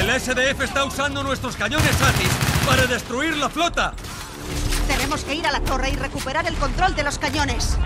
El SDF está usando nuestros cañones Satis para destruir la flota. Tenemos que ir a la torre y recuperar el control de los cañones.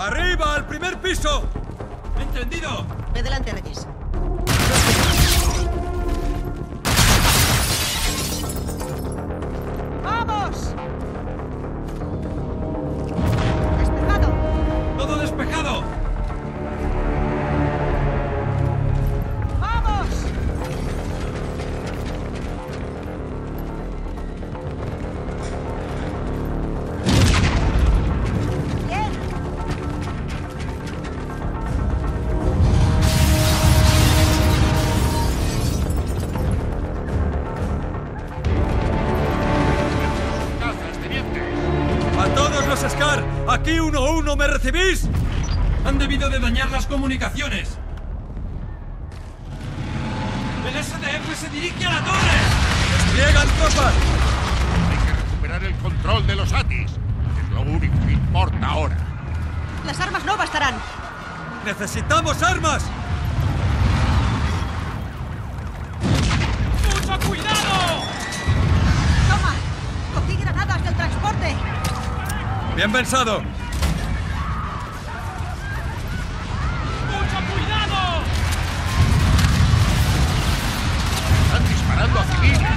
¡Arriba, al primer piso! ¡Entendido! Ve delante, Reyes. ¡Vamos! ¡Despejado! ¡Todo despejado! ¡Vamos! Scar, aquí 1-1, ¿me recibís? Han debido de dañar las comunicaciones. El SDF se dirige a la torre. ¡Despliegan tropas! Hay que recuperar el control de los ATIS. Es lo único que importa ahora. Las armas no bastarán. ¡Necesitamos armas! ¡Mucho cuidado! ¡Toma! ¡Cogí granadas del transporte! ¡Bien pensado! ¡Mucho cuidado! ¡Están disparando a civiles!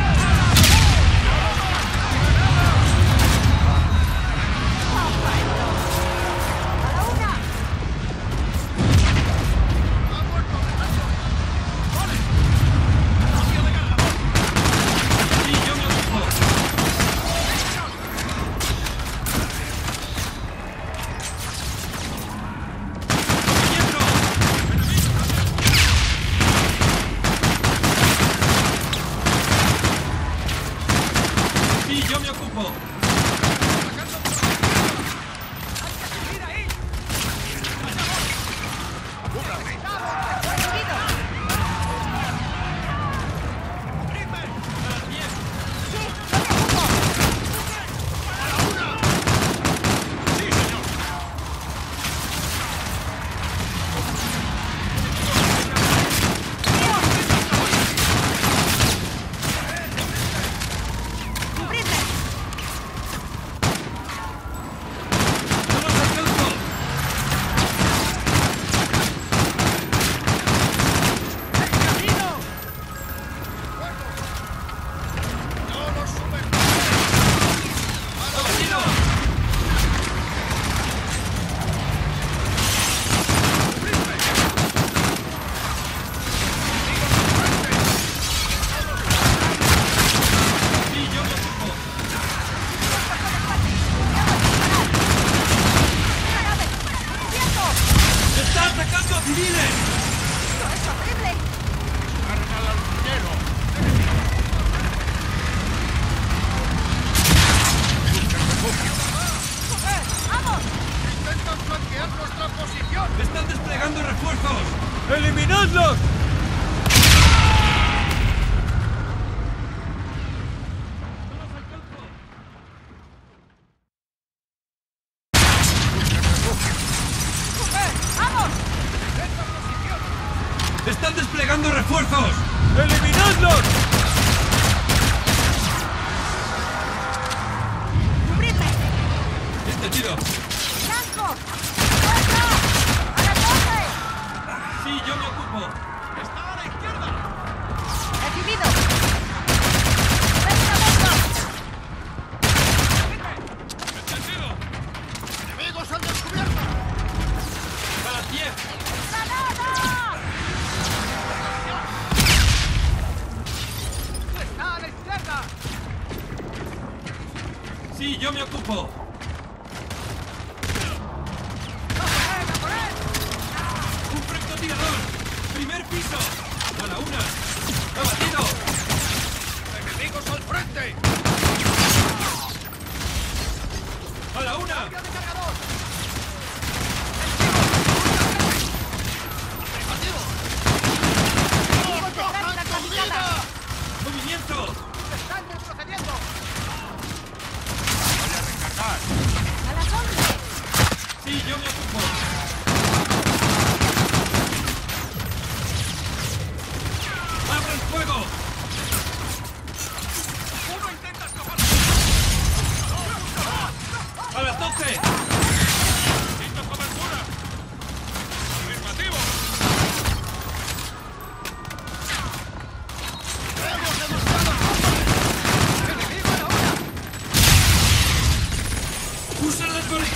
¡Destruidlos! ¡Están desplegando refuerzos! ¡Eliminadlos! ¡Cubridme! ¡Este tiro! ¡Blanco! ¡Fuerza! ¡A la torre! Sí, yo me ocupo. ¡Está a la izquierda! ¡Recibido! ¡Fuerza! ¡Entendido! ¡Enemigos han descubierto! ¡A las 10! ¡Granada! Sí, yo me ocupo. ¡Un francotirador! ¡Primer piso! ¡A la una! ¡Abatido! ¡Enemigos al frente! ¡A la una! ¡Movimiento! ¡Están retrocediendo! ¡Voy a recargar! ¡A la sombra! Sí, yo me ocupo. ¡Abre el fuego! ¡Uno intenta escapar! ¡A las 12! ¡Necesito cobertura! ¡Afirmativo!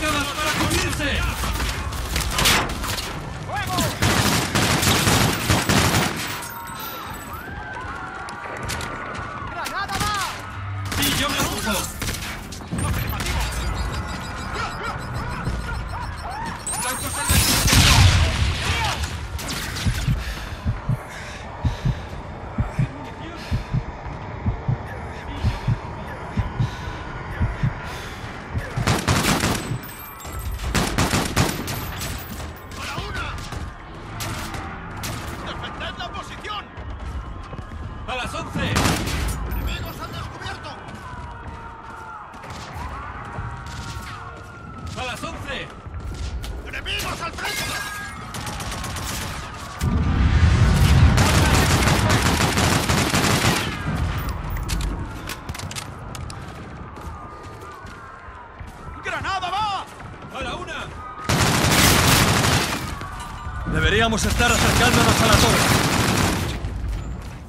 ¡Para cubrirse! ¡Fuego! ¡Granada va! ¡Sí, yo me ocupo! ¡Afirmativo! ¡Blancos en la Deberíamos estar acercándonos a la torre.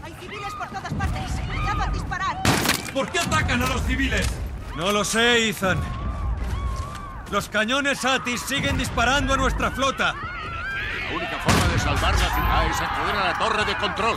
Hay civiles por todas partes. Cuidado al disparar. ¿Por qué atacan a los civiles? No lo sé, Ethan. Los cañones ATIS siguen disparando a nuestra flota. La única forma de salvar la ciudad es acudir a la torre de control.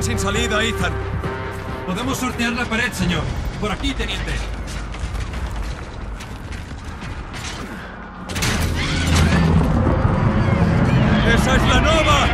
Sin salida, Ethan. Podemos sortear la pared, señor. Por aquí, teniente. ¡Esa es la nueva!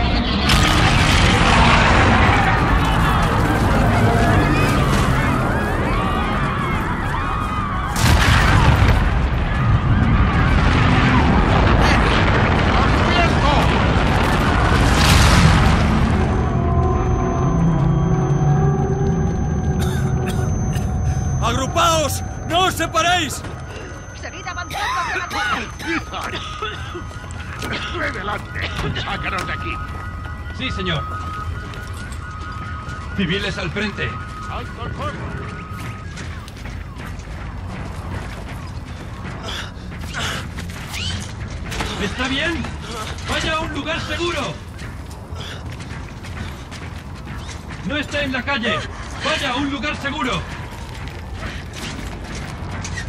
Sí, señor. Civiles al frente. ¿Está bien? ¡Vaya a un lugar seguro! ¡No está en la calle! ¡Vaya a un lugar seguro!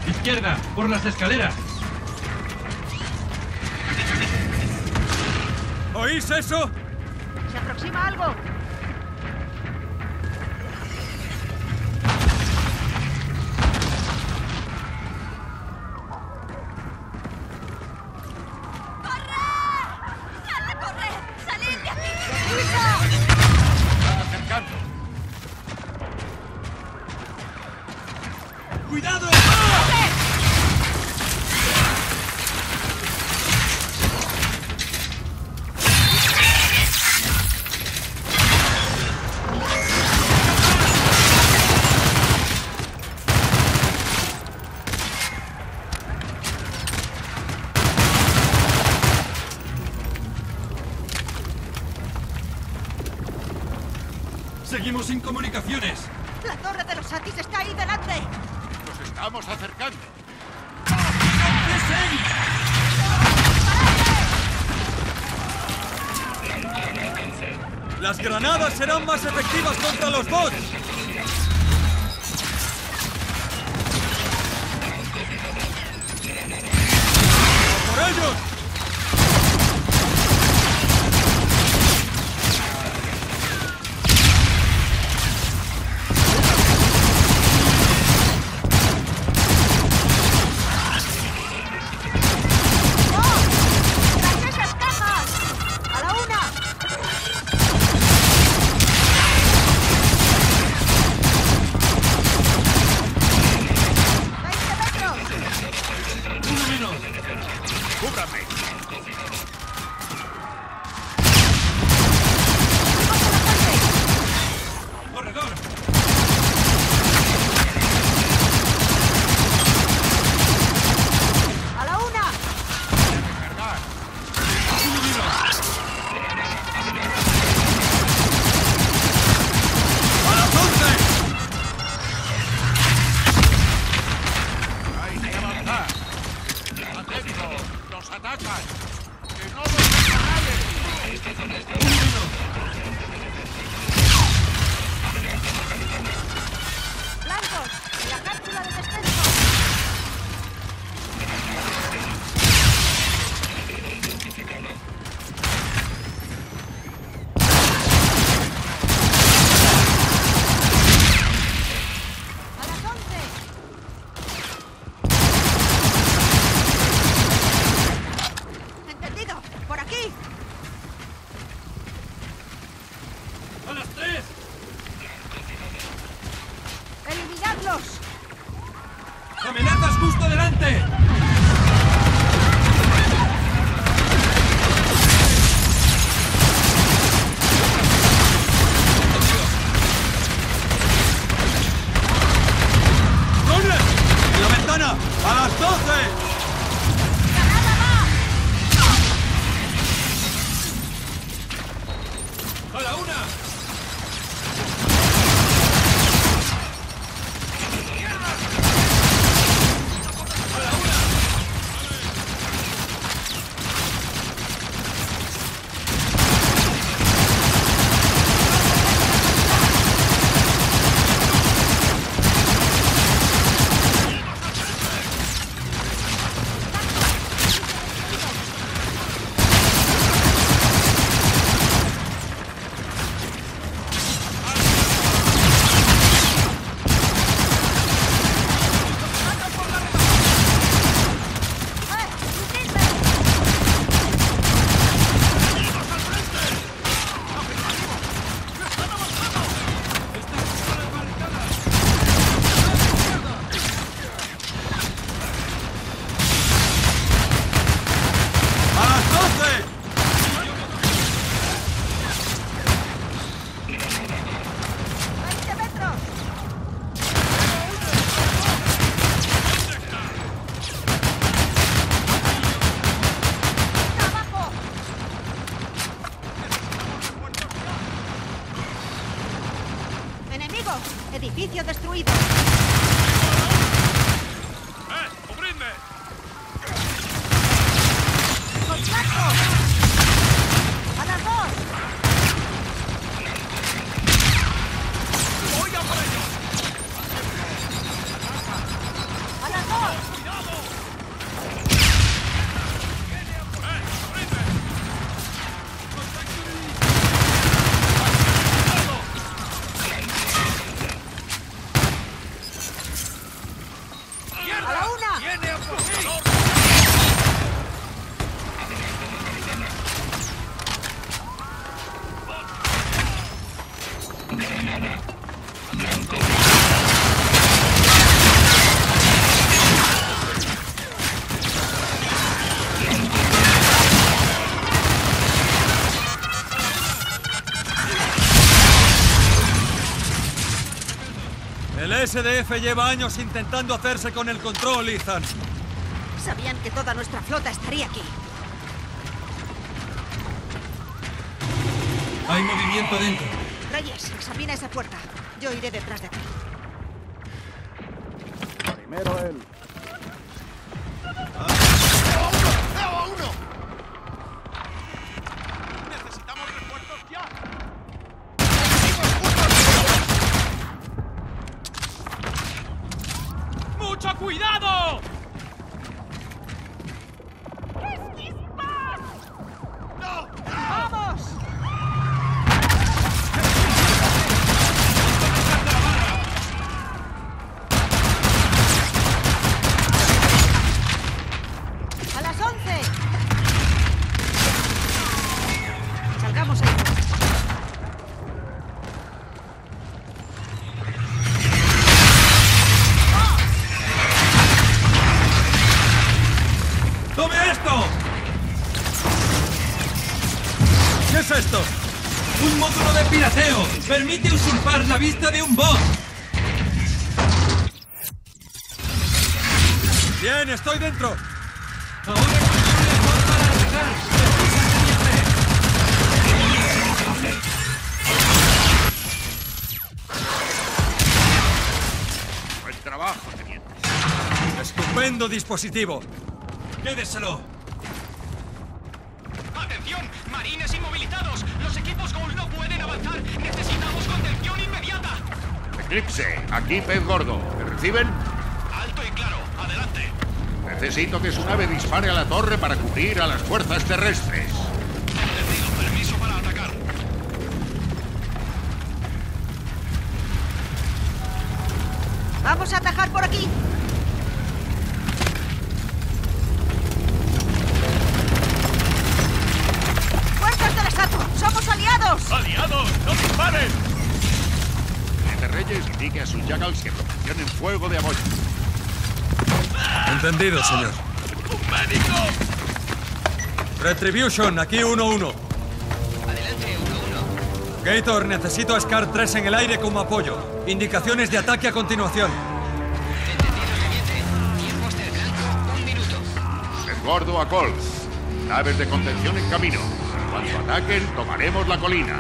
Izquierda, por las escaleras. ¿Oís eso? ¡Se aproxima algo! Seguimos sin comunicaciones. La torre de los Satis está ahí delante. Nos estamos acercando. Las granadas serán más efectivas contra los bots. ¡Por ellos! Edificio destruido. ¡Cubridme! ¡Contacto! El SDF lleva años intentando hacerse con el control, Ethan. Sabían que toda nuestra flota estaría aquí. Hay movimiento dentro. Reyes, examina esa puerta. Yo iré detrás de ti. Primero él. ¡Cuidado! ¡Es más! ¡No! ¡Vamos! ¡A las 11! ¡Salgamos ahí! Esto. Un módulo de pirateo permite usurpar la vista de un bot. Bien, estoy dentro. Ahora buen trabajo, teniente. Estupendo dispositivo. Quédeselo. ¡Marines inmovilizados! ¡Los equipos Gold no pueden avanzar! ¡Necesitamos contención inmediata! Eclipse, aquí pez gordo. ¿Me reciben? Alto y claro. Adelante. Necesito que su nave dispare a la torre para cubrir a las fuerzas terrestres. Entendido. Permiso para atacar. ¡Vamos a atajar por aquí! ¡Aliados! ¡No disparen! Teniente Reyes indique a sus Juggernauts que proporcionen fuego de apoyo. Entendido, señor. ¡Un médico! Retribution, aquí 1-1. Adelante, 1-1. Gator, necesito a Scar 3 en el aire como apoyo. Indicaciones de ataque a continuación. Entendido, teniente. Tiempos del blanco, 1 minuto. El gordo a Gold. Naves de contención en camino. Cuando ataquen, tomaremos la colina.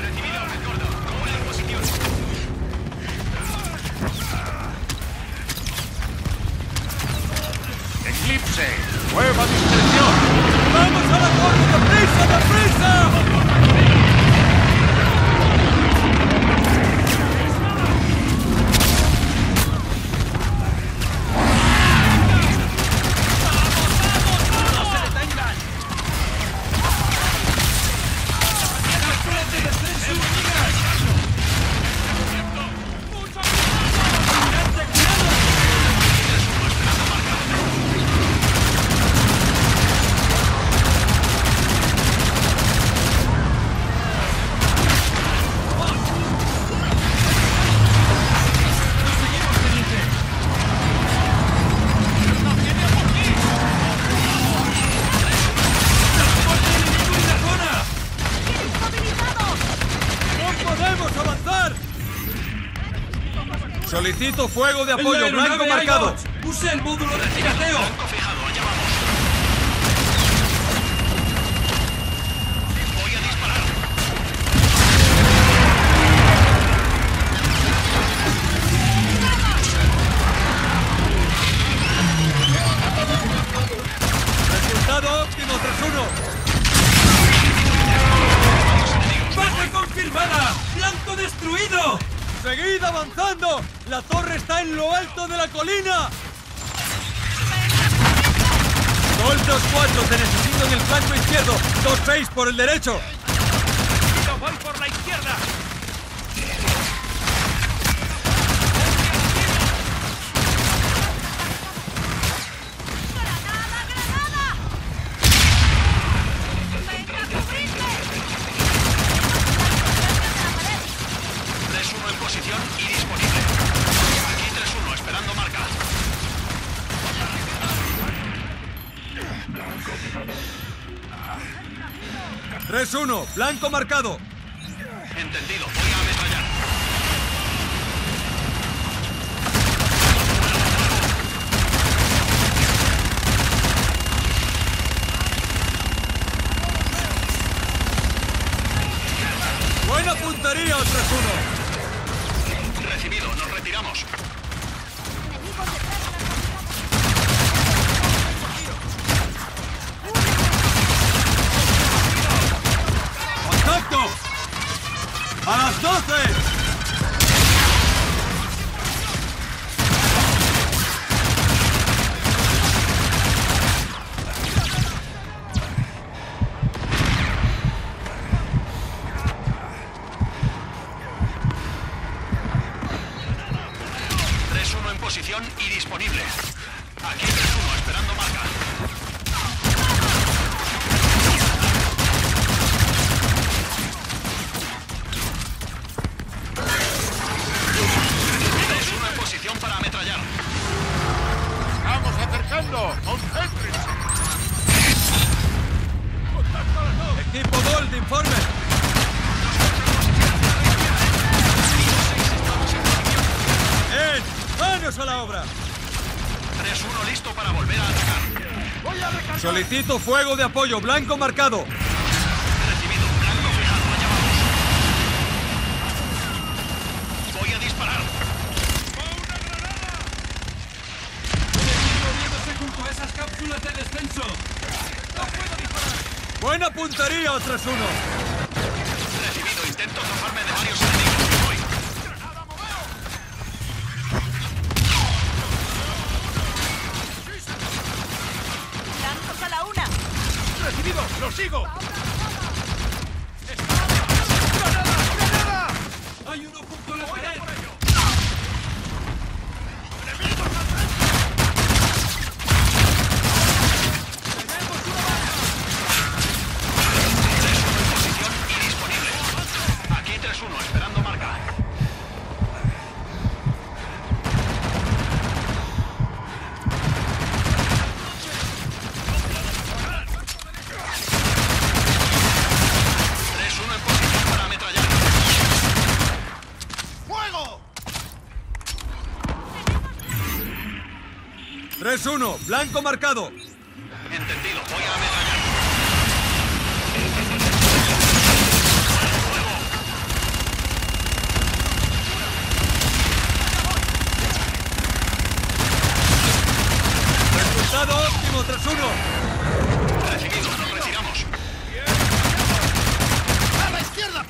Recibido, gordo. Gold en posición. ¡Eclipse! ¡Nueva discreción! ¡Vamos a la torre! ¡Deprisa, deprisa! Solicito fuego de apoyo, blanco marcado. Use el módulo de pirateo. Blanco fijado, allá vamos. Voy a disparar. ¡Seguid avanzando! ¡La torre está en lo alto de la colina! Gold 2-4, te necesito en el flanco izquierdo. 2-6 por el derecho. Yo voy por la izquierda. ¡3-1! ¡Blanco marcado! Entendido. Voy a ametrallar. ¡Buena puntería, 3-1! Recibido. Nos retiramos. ¡A las 12! ¡3-1 en posición y disponible! Aquí 3-1, esperando marca. Equipo Gold, informe. Bien, manos a la obra. 3-1 listo para volver a atacar. Voy a recargar. Solicito fuego de apoyo, blanco marcado. Recibido, blanco fijado, allá vamos. Voy a disparar. ¡Una granada! Estoy junto a esas cápsulas de descenso. ¡No puedo disparar! ¡Buena puntería, 3-1! Recibido, intento tomarme de varios enemigos y voy. ¡Lanzos a la una! ¡Recibido! ¡Lo sigo! ¡Granada! ¡Granada! ¡Hay uno junto a la pared! ¡3-1! ¡Blanco marcado! Entendido. Voy a ametrallar. ¡Resultado óptimo, 3-1! Recibido. Nos retiramos. ¡A la izquierda!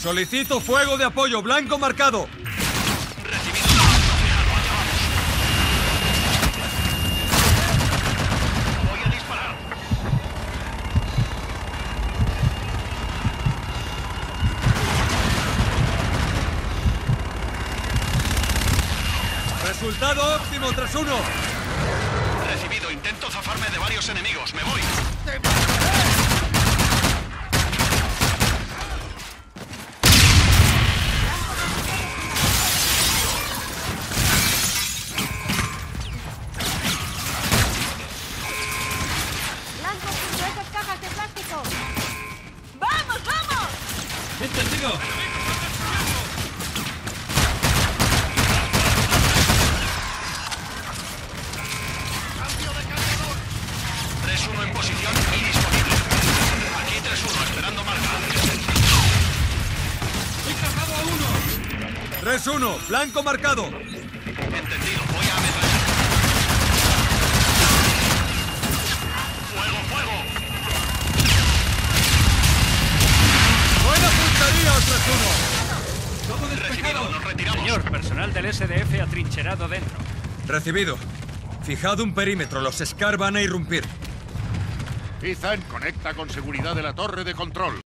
Solicito fuego de apoyo, blanco marcado. Recibido. Voy a disparar. Resultado óptimo, 3-1. Recibido, intento zafarme de varios enemigos. Me voy. ¡Vamos, vamos! ¡Entendido! ¡Enemigo! ¡Cambio de cargador! 3-1 en posición y disponible. Aquí 3-1, esperando marca. ¡He cargado a uno! 3-1, blanco marcado. Entendido, voy a ametrallar. ¡Fuego, fuego! ¡Buena puntería, 3-1! ¡Todo despejado! ¡Nos retiramos! Señor, personal del SDF atrincherado dentro. Recibido. Fijado un perímetro, los Scar van a irrumpir. Ethan, conecta con seguridad de la torre de control.